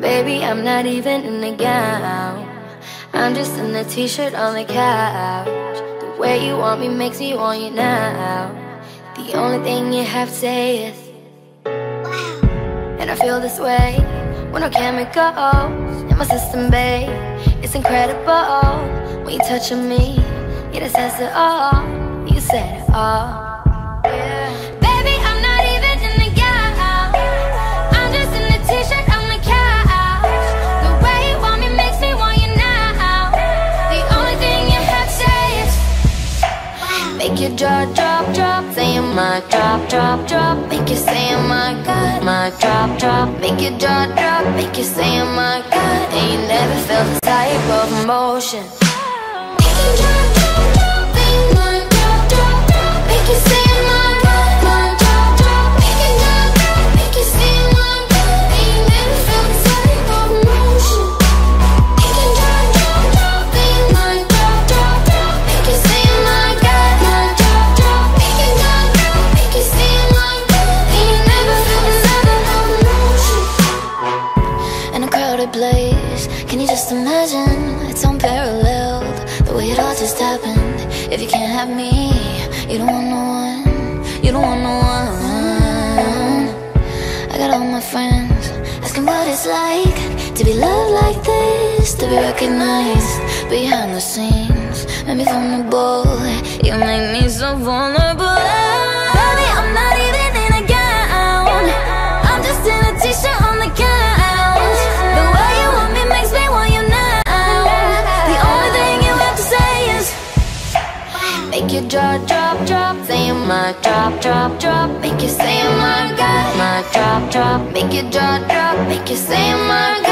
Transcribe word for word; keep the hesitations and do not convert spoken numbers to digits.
Baby, I'm not even in a gown, I'm just in a t-shirt on the couch. The way you want me makes me want you now. The only thing you have to say is wow. And I feel this way when no chemicals in my system, babe. It's incredible when you touching me. Yeah, that says it all. You said it all. Make your jaw drop, drop, saying my drop, drop, drop. Make you say my God, my drop, drop. Make your jaw drop, make you say my God. And you never felt the type of emotion. Make you drop, drop, drop, saying my drop, drop, drop. Make you say my God, my drop, drop. Make you jaw drop, make you say my God. And you never felt the type of emotion. Make you jaw drop, drop, saying my drop, drop, drop. Make you say my God. Place. Can you just imagine? It's unparalleled, the way it all just happened. If you can't have me, you don't want no one. You don't want no one. I got all my friends asking what it's like to be loved like this, to be recognized behind the scenes. Make me vulnerable, you make me so vulnerable. Baby, I'm not even in a gown, I'm just in a t-shirt on the couch. Make your jaw drop, drop, saying my drop, drop, drop. Make you say my God, my drop, drop. Make your jaw drop, make you say my God.